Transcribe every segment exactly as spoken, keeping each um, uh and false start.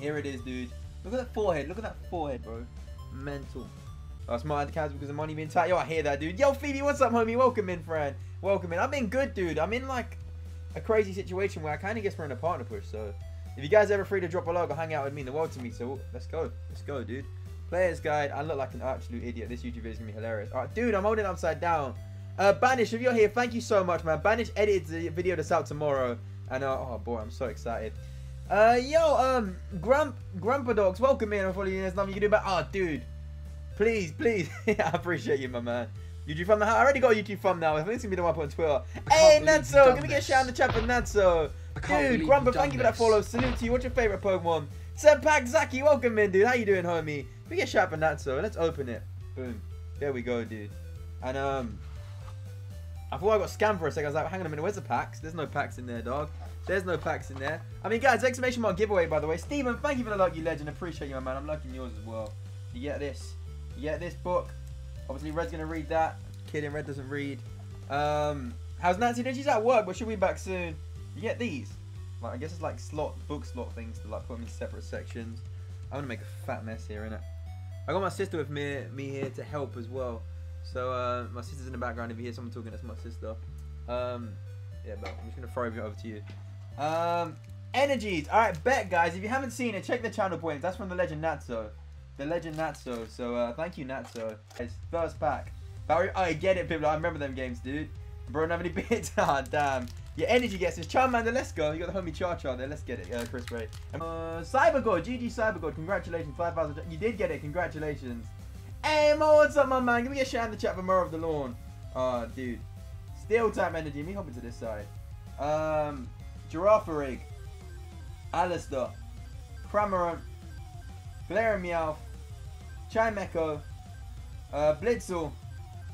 Here it is, dude. Look at that forehead. Look at that forehead, bro. Mental. That's my casual because of money being tight. Yo, I hear that, dude. Yo, Phoebe, what's up, homie? Welcome in, friend. Welcome in. I've been good, dude. I'm in, like, a crazy situation where I kind of guess we're in a partner push, so... If you guys are ever free to drop a log or hang out, it'd mean the world to me, so let's go. Let's go, dude. Player's guide. I look like an absolute idiot. This YouTube video is going to be hilarious. All right, dude, I'm holding upside down. Uh, Banish, if you're here, thank you so much, man. Banish edited the video that's out tomorrow. And, uh, oh, boy, I'm so excited. Uh, yo, um, Grump, Grumpa Dogs, welcome in. I'm following you. There's nothing you can do about. Oh, dude. Please, please. I appreciate you, my man. YouTube thumbnail. I already got a YouTube thumbnail. I think it's going to be the one I put on Twitter. Hey, Natso. Can we get a shout out in the chat for Natso? Dude, Grumpa, thank you for that follow. Salute to you. What's your favorite Pokemon? Senpak Zaki, welcome in, dude. How you doing, homie? We get shot for Natso. Let's open it. Boom. There we go, dude. And, um, I thought I got scammed for a second. I was like, hang on a minute. Where's the packs? There's no packs in there, dog. There's no packs in there. I mean, guys, exclamation mark giveaway, by the way. Steven, thank you for the lucky legend. Appreciate you, my man. I'm liking yours as well. You get this. You get this book. Obviously, Red's going to read that. Kidding, Red doesn't read. Um, how's Nancy doing? She's at work, but she'll be back soon. You get these. Like, I guess it's like slot, book slot things to like put them in separate sections. I'm gonna make a fat mess here, innit? I got my sister with me, me here to help as well. So uh, my sister's in the background. If you hear someone talking, that's my sister. Um, yeah, but I'm just gonna throw it over to you. Um, energies. All right, bet guys. If you haven't seen it, check the channel points. That's from the legend Natso. The legend Natso. So uh, thank you, Natso. It's first pack. But I get it, people. I remember them games, dude. Bro, don't have any bits. Ah, oh, damn. Your energy gets this. Charmander, let's go. You got the homie Char-Char there. Let's get it. Yeah, Chris Ray. Uh, CyberGod. G G CyberGod. Congratulations. five thousand. You did get it. Congratulations. Hey, Mo, what's up, my man? Give me a shout in the chat for more of the lawn. Oh, dude. Steel type energy. Me hopping to this side. Um, Girafarig. Alistair. Cramorant. Glaremeow. Chimecho. Uh, Blitzel.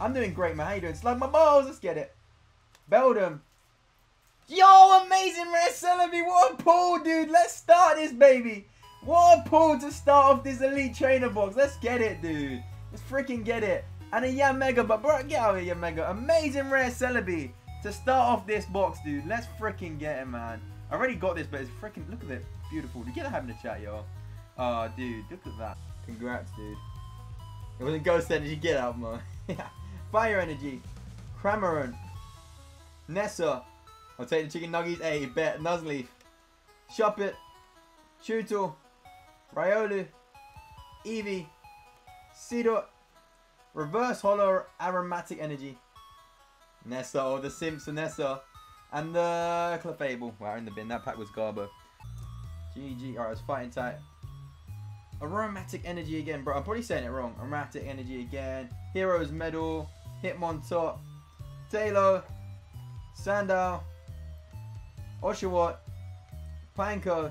I'm doing great, man. How you doing? Slug my balls. Let's get it. Beldum. Yo, amazing rare celebrity. What a pull, dude. Let's start this, baby. What a pull to start off this elite trainer box. Let's get it, dude. Let's freaking get it. And a Yamega, but bro, get out of here, Yamega. Amazing rare celebrity to start off this box, dude. Let's freaking get it, man. I already got this, but it's freaking, look at it. Beautiful. Did you get that having a chat, yo? Oh, dude, look at that. Congrats, dude. It wasn't ghost energy. Get out, man. Fire energy. Cramorant. Nessa. I'll take the chicken nuggies. Hey, bet. Nuzleaf. Shuppet. Chutul. Riolu. Eevee. Seedot. Reverse Holo Aromatic Energy. Nessa, or the Simpson Nessa. And the uh, Clefable. Wow, in the bin. That pack was Garbo. G G. Alright, it's fighting type. Aromatic Energy again, bro. I'm probably saying it wrong. Aromatic Energy again. Heroes Medal. Hitmontop. Taylor. Sandow. Oshawott, Panko,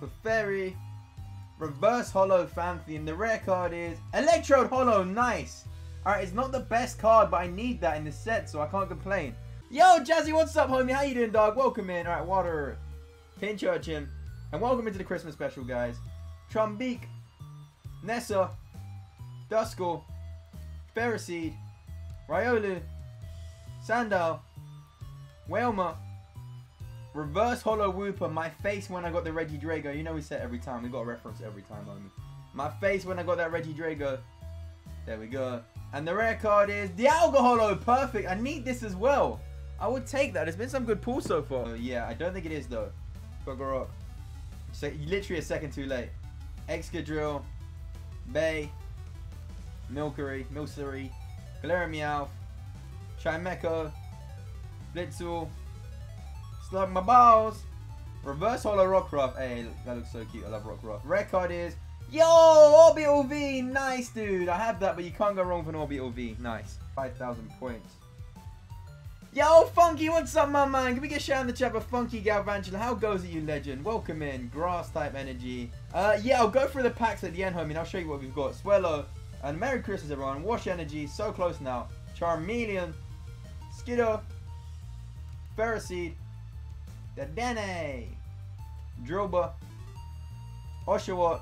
Clefairy, Reverse Holo Fantheon. The rare card is Electrode Holo, nice. Alright, it's not the best card, but I need that in the set, so I can't complain. Yo, Jazzy, what's up, homie? How you doing, dog? Welcome in. Alright, Water, Pinchurchin, and welcome into the Christmas special, guys. Trumbeak, Nessa, Duskull, Ferroseed, Riolu, Sandow, Whelmer, Reverse Holo Wooper. My face when I got the Regidrago. You know we said every time. We got a reference every time, homie. My face when I got that Regidrago. There we go. And the rare card is Dialga Holo. Perfect. I need this as well. I would take that. There's been some good pulls so far. Uh, yeah, I don't think it is though. Bugger so, literally a second too late. Excadrill, Bay, Milkery, Milcery, Galarian, Chimecho, Blitzel, Slug my balls, Reverse Holo Rockruff. Hey, that looks so cute. I love Rockruff. Red card is yo Orbital V. Nice, dude. I have that, but you can't go wrong with an Orbital V. Nice. five thousand points. Yo, Funky, what's up, my man? Can we get a shout in the chat for Funky Galvantula? How goes it, you legend? Welcome in. Grass type energy. Uh, yeah, I'll go through the packs at the end, homie. And I'll show you what we've got. Swellow, and Merry Christmas, everyone. Wash energy. So close now. Charmeleon, Skiddo. Ferroseed, Dedenne, Drilba, Oshawott,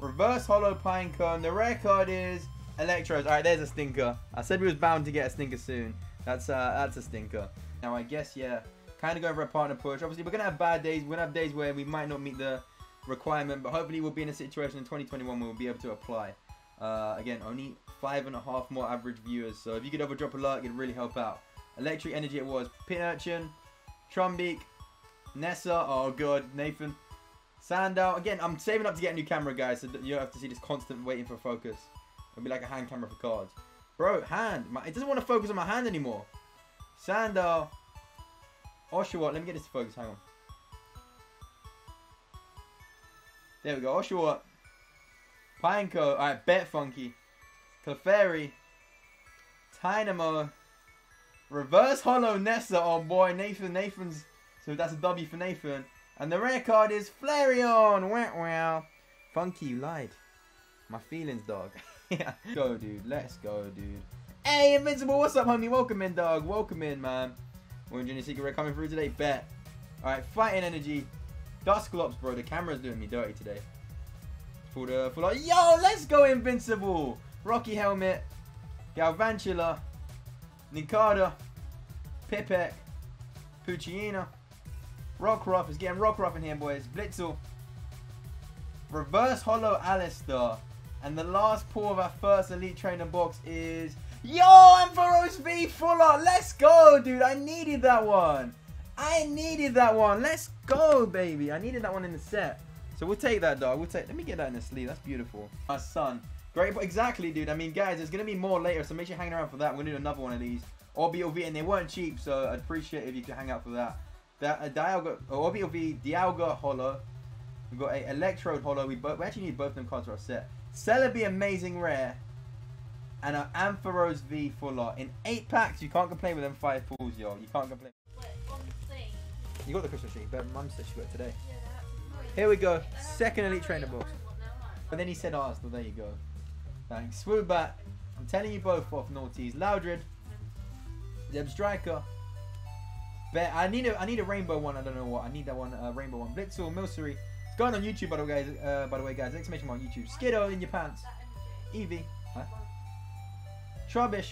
Reverse Holo Pinecone. The rare card is Electros. Alright, there's a stinker. I said we was bound to get a stinker soon. That's uh, that's a stinker. Now I guess, yeah, kind of going for a partner push. Obviously, we're going to have bad days. We're going to have days where we might not meet the requirement, but hopefully we'll be in a situation in twenty twenty-one where we'll be able to apply. Uh, again, only five and a half more average viewers, so if you could ever drop a like, it'd really help out. Electric Energy it was, Pinurchin, Trumbeak, Nessa, oh god, Nathan, Sandow. Again, I'm saving up to get a new camera, guys, so you don't have to see this constant waiting for focus. It'll be like a hand camera for cards. Bro, hand, my, it doesn't want to focus on my hand anymore. Sandow, Oshawott, let me get this to focus, hang on. There we go, Oshawott, Pineco, alright, Betfunky, Clefairy, Tynamo, Reverse Hollow Nessa, oh boy, Nathan, Nathan's, so that's a W for Nathan. And the rare card is Flareon, wow, wow. Funky, you lied. My feelings, dog. Yeah. Go, dude, let's go, dude. Hey, Invincible, what's up, homie? Welcome in, dog, welcome in, man. We're enjoying your secret rare coming through today, bet. Alright, Fighting Energy, Dusclops, bro, the camera's doing me dirty today. Full the, full the, yo, let's go, Invincible. Rocky Helmet, Galvantula, Nincada, Pipek, Puccina, Rockruff, is getting Rockruff in here, boys. Blitzel, Reverse Hollow Alistar, and the last pull of our first Elite Trainer box is, yo, Ampharos V Fuller, let's go, dude, I needed that one, I needed that one, let's go, baby, I needed that one in the set, so we'll take that, dog, we'll take, let me get that in the sleeve, that's beautiful, my son. Great, but exactly, dude. I mean, guys, there's going to be more later, so make sure you're hanging around for that. We're going to do another one of these. Orbital V, and they weren't cheap, so I'd appreciate it if you could hang out for that. That uh, Dialga, oh, Orbital V, Dialga Holo. We've got a Electrode Holo. We, we actually need both of them cards for our set. Celebi Amazing Rare, and an Ampharos V full art. In eight packs, you can't complain with them five pulls, yo. You can't complain. Wait, one thing. You got the Christmas tree, but Mum said she got it today. Yeah, that's here we go, second Elite Trainer box. But then he said ours, well, there you go. Thanks. Swoobat, I'm telling you both off, Naughties. Loudred, Zeb Striker, Bet. I need a I need a rainbow one. I don't know what I need that one. Uh, rainbow one. Blitzel, Milcery. It's going on YouTube by the way, guys. Uh, by the way, guys. Exclamation mark YouTube. Skiddo in your pants. Eevee, huh? Trubbish.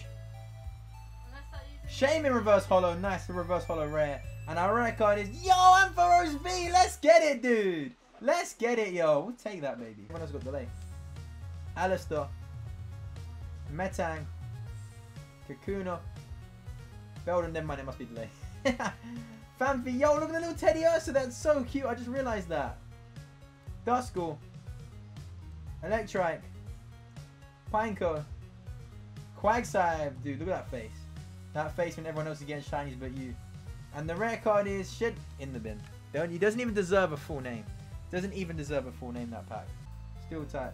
Shame in Reverse Hollow. Nice, the Reverse Hollow rare. And our rare card is yo Ampharos V. Let's get it, dude. Let's get it, yo. We'll take that, baby. Everyone else got delay. Alistar. Metang, Kakuna, Beldum, never mind, it must be delayed. Fanfi, yo, look at the little Teddy Ursa, that's so cute, I just realised that. Duskull, Electrike, Pineco, Quagsire, dude, look at that face. That face when everyone else is getting shinies but you. And the rare card is shit in the bin. Don't, he doesn't even deserve a full name. Doesn't even deserve a full name, that pack. Steel type.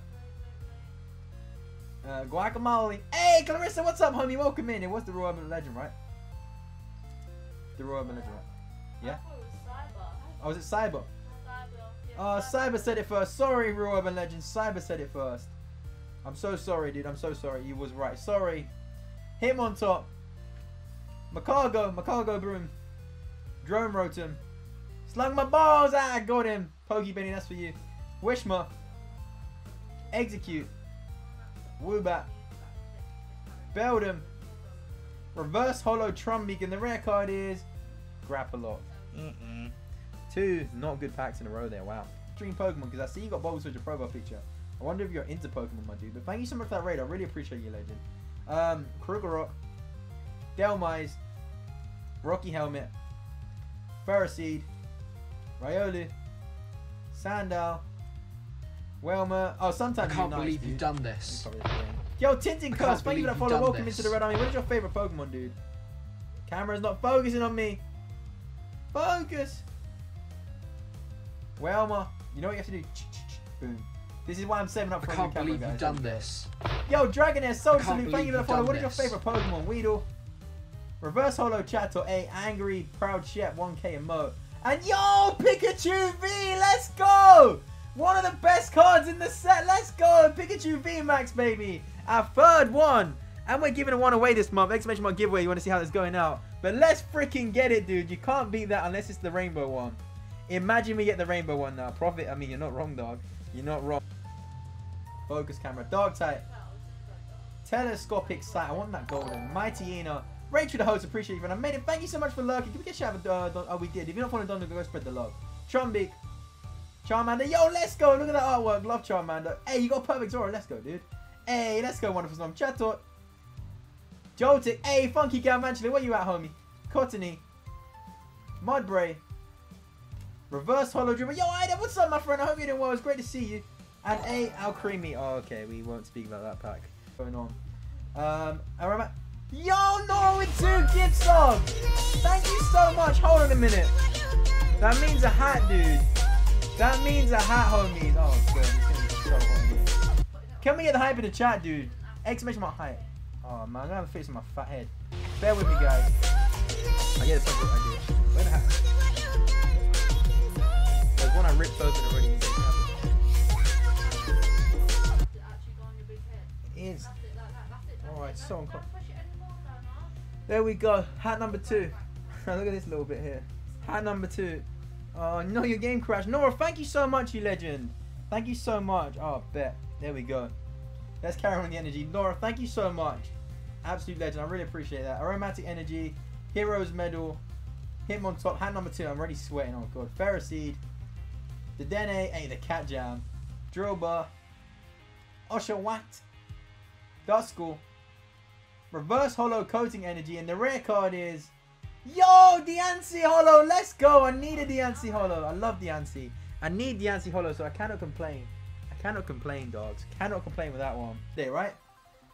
Uh, Guacamole. Hey, Clarissa, what's up, homie? Welcome in. It was the Royal Urban Legend, right? The Royal Urban Legend, right? Yeah? I was it Cyber? Oh, Cyber said it first. Sorry, Royal Urban Legend. Cyber said it first. I'm so sorry, dude. I'm so sorry. You was right. Sorry. Him on top. Macargo. Macargo Broom. Drone Rotom. Slung my balls. Ah, I got him. Pokey Benny, that's for you. Wishma. Execute. Woobat, Beldum, Reverse Hollow Trumbeak, and the rare card is Grappalock. Mm-mm. Two not good packs in a row there, wow. Dream Pokemon, because I see you got Bulbasaur in your profile picture. I wonder if you're into Pokemon, my dude, but thank you so much for that raid, I really appreciate you, legend. Um, Krugerok, Delmize, Rocky Helmet, Ferroseed, Riolu, Sandow, Welmer, oh sometimes I can't believe nice, you've done this. Yo, Tintin Curse, thank you for that follow. Welcome this. into the Red Army. What is your favourite Pokemon, dude? Camera's not focusing on me. Focus. Welmer, you know what you have to do. Boom. This is why I'm saving up for the camera. I can't believe you've done this. Yo, Dragonair, Soul Salute, thank you for the follow. What is your favourite Pokemon? Weedle, Reverse Holo Chatot, A, Angry, Proud Shep, one K and Mo, and yo, Pikachu V, let's go. One of the best cards in the set. Let's go. Pikachu V MAX, baby. Our third one. And we're giving one away this month. Exclamation mark giveaway. You want to see how that's going out. But let's freaking get it, dude. You can't beat that unless it's the rainbow one. Imagine we get the rainbow one now. Profit. I mean, you're not wrong, dog. You're not wrong. Focus camera. Dog type. Telescopic sight. I want that golden. Mighty Ina. Rachel the host. Appreciate you, friend. I made it. Thank you so much for lurking. Can we get shout out? Uh, oh, we did. If you're not following Don, go spread the love. Trumbeak. Charmander, yo, let's go. Look at that artwork. Love Charmander. Hey, you got perfect aura. Let's go, dude. Hey, let's go. Wonderful Snom. Chatot. Joltik. Hey, Funky Galvantula, where you at, homie? Cottony. Mudbray. Reverse Hollow Dribble. Yo, Ida, what's up, my friend? I hope you're doing well. It's great to see you. And A, Alcremie. Oh, okay. We won't speak about that pack. What's going on? Um, I remember. Yo, no, with two gift subs. Thank you so much. Hold on a minute. That means a hat, dude. That means a hat, homie. Oh, good. It's gonna be so hot, dude. Can we get the hype in the chat, dude? Exclamation mark hype. Oh, man. I'm gonna have a face on my fat head. Bear with me, guys. I get a separate idea. Where the hat? There's one I ripped open already. It is. Alright, so uncomfortable. There we go. Hat number two. Look at this little bit here. Hat number two. Oh, no, your game crashed. Nora, thank you so much, you legend. Thank you so much. Oh, bet. There we go. Let's carry on the energy. Nora, thank you so much. Absolute legend. I really appreciate that. Aromatic Energy. Heroes Medal. Him on top. Hat number two. I'm already sweating. Oh, God. Ferroseed. The Dene. Hey, the Cat Jam. Drillbar. Oshawott. Duskull. Reverse Holo Coating Energy. And the rare card is... Yo, Diancie Holo, let's go. I need a Diancie Holo. I love Diancie. I need Diancie Holo, so I cannot complain. I cannot complain, dogs. Cannot complain with that one. There, right?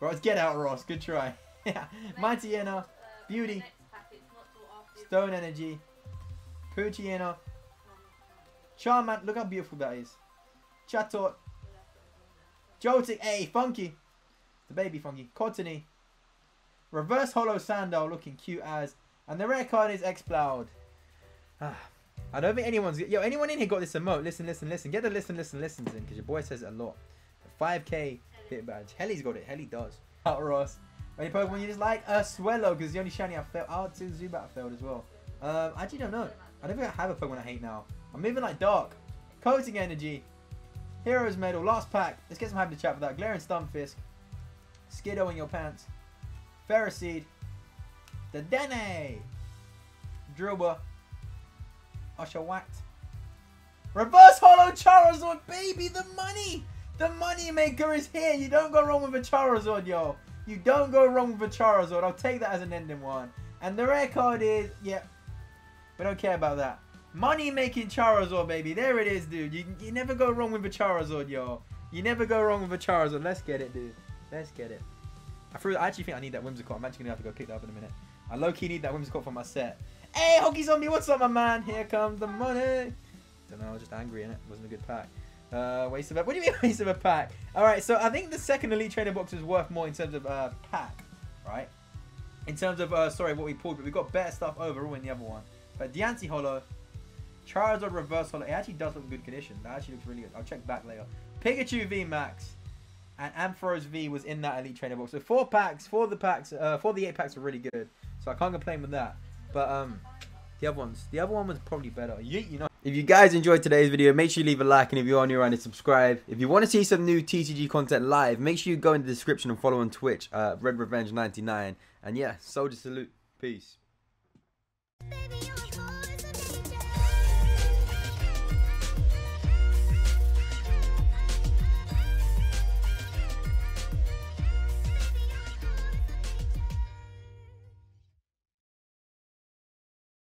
Ross, get out, Ross. Good try. Yeah. Mightyena, uh, Beauty, Stone Energy, Poochyena, Charmander. Look how beautiful that is. Chatot, Joltik, hey, Funky. The baby Funky. Cottony, Reverse Holo Sandile, looking cute as... And the rare card is Exploud. Ah, I don't think anyone's... Yo, anyone in here got this emote? Listen, listen, listen. Get the listen, listen, listens in, because your boy says it a lot. The five K bit badge. Helly's got it. Helly does. Out, Ross. Any Pokemon you just like? A uh, Swellow, because the only shiny I failed. Oh, two Zubat I failed as well. Um, I actually don't know. I don't think I have a Pokemon I hate now. I'm moving like Dark. Coating Energy. Heroes Medal. Last pack. Let's get some hype to chat for that. Glaring Stunfisk. Skiddo in your pants. Ferroseed. The Dene, Drillbur, Oshawott, Reverse Holo Charizard, baby, the money, the money maker is here. You don't go wrong with a Charizard, yo. You don't go wrong with a Charizard. I'll take that as an ending one. And the rare card is, yeah, we don't care about that. Money making Charizard, baby. There it is, dude. You, you never go wrong with a Charizard, yo. You never go wrong with a Charizard. Let's get it, dude. Let's get it. I, threw, I actually think I need that Whimsicott. I'm actually gonna have to go pick that up in a minute. I low-key need that Whimsicott for my set. Hey, Hockey Zombie, what's up, my man? Here comes the money. Don't know, I was just angry, innit? It wasn't a good pack. Uh, waste of a... What do you mean, waste of a pack? Alright, so I think the second Elite Trainer box is worth more in terms of uh, pack, right? In terms of, uh, sorry, what we pulled, but we got better stuff overall in the other one. But Diancie Holo, Charizard Reverse Holo. It actually does look in good condition. That actually looks really good. I'll check back later. Pikachu V MAX. And Ampharos V was in that Elite Trainer box. So four packs, four of the packs, uh, four of the eight packs are really good. So I can't complain with that. But um, the other ones, the other one was probably better. You, you know. If you guys enjoyed today's video, make sure you leave a like. And if you are new around here, subscribe. If you want to see some new T C G content live, make sure you go in the description and follow on Twitch, uh, Red Revenge ninety-nine. And yeah, soldier salute. Peace. Baby.